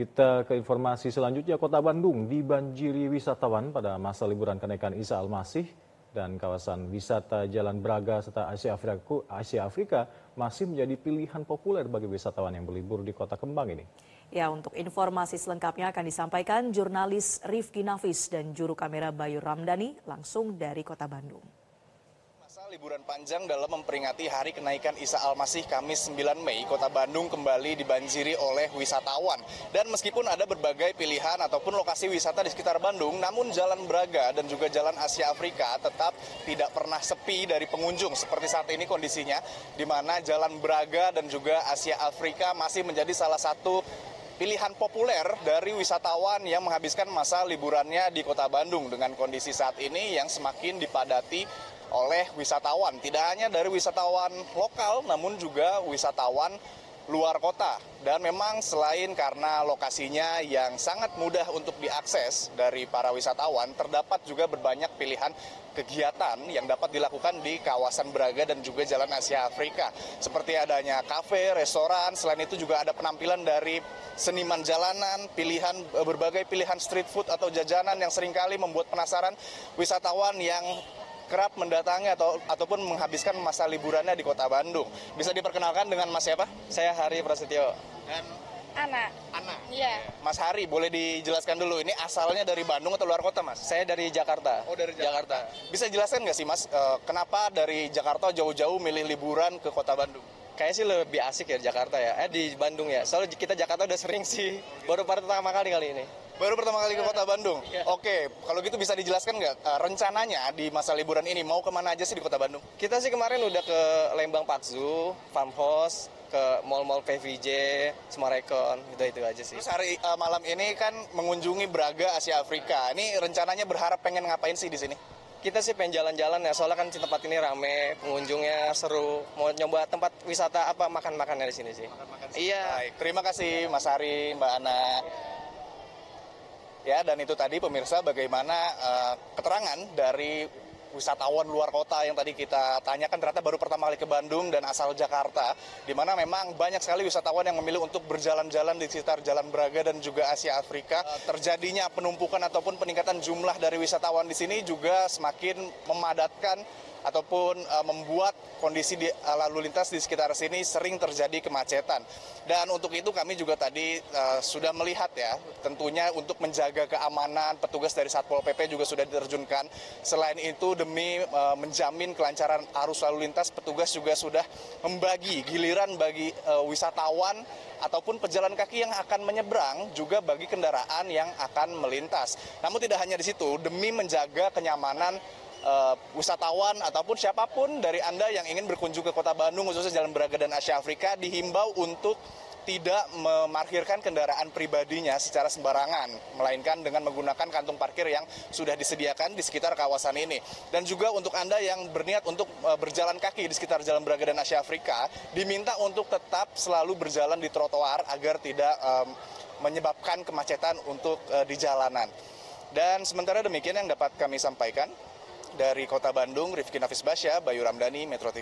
Kita ke informasi selanjutnya, kota Bandung dibanjiri wisatawan pada masa liburan kenaikan Isa Al-Masih dan kawasan wisata Jalan Braga serta Asia Afrika masih menjadi pilihan populer bagi wisatawan yang berlibur di kota kembang ini. Ya, untuk informasi selengkapnya akan disampaikan jurnalis Rifki Nafis dan juru kamera Bayu Ramdhani langsung dari kota Bandung. Liburan panjang dalam memperingati hari kenaikan Isa Al-Masih Kamis 9 Mei, kota Bandung kembali dibanjiri oleh wisatawan. Dan meskipun ada berbagai pilihan ataupun lokasi wisata di sekitar Bandung, namun Jalan Braga dan juga Jalan Asia Afrika tetap tidak pernah sepi dari pengunjung. Seperti saat ini kondisinya, di mana Jalan Braga dan juga Asia Afrika masih menjadi salah satu pilihan populer dari wisatawan yang menghabiskan masa liburannya di kota Bandung dengan kondisi saat ini yang semakin dipadati oleh wisatawan. Tidak hanya dari wisatawan lokal, namun juga wisatawan luar kota. Dan memang selain karena lokasinya yang sangat mudah untuk diakses dari para wisatawan, terdapat juga berbanyak pilihan kegiatan yang dapat dilakukan di kawasan Braga dan juga Jalan Asia Afrika. Seperti adanya kafe, restoran, selain itu juga ada penampilan dari seniman jalanan, berbagai pilihan street food atau jajanan yang seringkali membuat penasaran wisatawan yang kerap mendatangi ataupun menghabiskan masa liburannya di kota Bandung. Bisa diperkenalkan dengan Mas siapa? Saya Hari Prasetyo. Dan Ana. Iya. Mas Hari, boleh dijelaskan dulu ini asalnya dari Bandung atau luar kota, Mas? Saya dari Jakarta. Oh, dari Jakarta. Bisa jelaskan nggak sih, Mas, kenapa dari Jakarta jauh-jauh milih liburan ke kota Bandung? Kayaknya sih lebih asik ya Jakarta ya. Di Bandung ya. Soalnya kita Jakarta udah sering sih. Baru pertama kali ini. Baru pertama kali ke kota Bandung. Iya. Oke, kalau gitu bisa dijelaskan nggak rencananya di masa liburan ini mau kemana aja sih di kota Bandung? Kita sih kemarin udah ke Lembang Park Zoo Farmhouse, ke mall-mall PVJ, Semarekon, itu aja sih. Terus hari malam ini kan mengunjungi Braga Asia Afrika. Ini rencananya berharap pengen ngapain sih di sini? Kita sih pengen jalan-jalan ya, soalnya kan tempat ini rame, pengunjungnya seru. Mau nyoba tempat wisata apa makan-makannya di sini sih. Iya. Baik. Terima kasih Mas Hari, Mbak Ana. Ya, dan itu tadi pemirsa bagaimana keterangan dari wisatawan luar kota yang tadi kita tanyakan, ternyata baru pertama kali ke Bandung dan asal Jakarta, di mana memang banyak sekali wisatawan yang memilih untuk berjalan-jalan di sekitar Jalan Braga dan juga Asia Afrika. Terjadinya penumpukan ataupun peningkatan jumlah dari wisatawan di sini juga semakin memadatkan ataupun membuat kondisi di lalu lintas di sekitar sini sering terjadi kemacetan. Dan untuk itu kami juga tadi sudah melihat ya, tentunya untuk menjaga keamanan petugas dari Satpol PP juga sudah diterjunkan. Selain itu demi menjamin kelancaran arus lalu lintas, petugas juga sudah membagi giliran bagi wisatawan ataupun pejalan kaki yang akan menyeberang, juga bagi kendaraan yang akan melintas. Namun tidak hanya di situ, demi menjaga kenyamanan wisatawan ataupun siapapun dari Anda yang ingin berkunjung ke kota Bandung, khususnya Jalan Braga dan Asia Afrika, dihimbau untuk tidak memarkirkan kendaraan pribadinya secara sembarangan, melainkan dengan menggunakan kantung parkir yang sudah disediakan di sekitar kawasan ini. Dan juga untuk Anda yang berniat untuk berjalan kaki di sekitar Jalan Braga dan Asia Afrika, diminta untuk tetap selalu berjalan di trotoar agar tidak menyebabkan kemacetan untuk di jalanan. Dan sementara demikian yang dapat kami sampaikan. Dari kota Bandung, Rifki Nafis Basya, Bayu Ramdhani, Metro TV.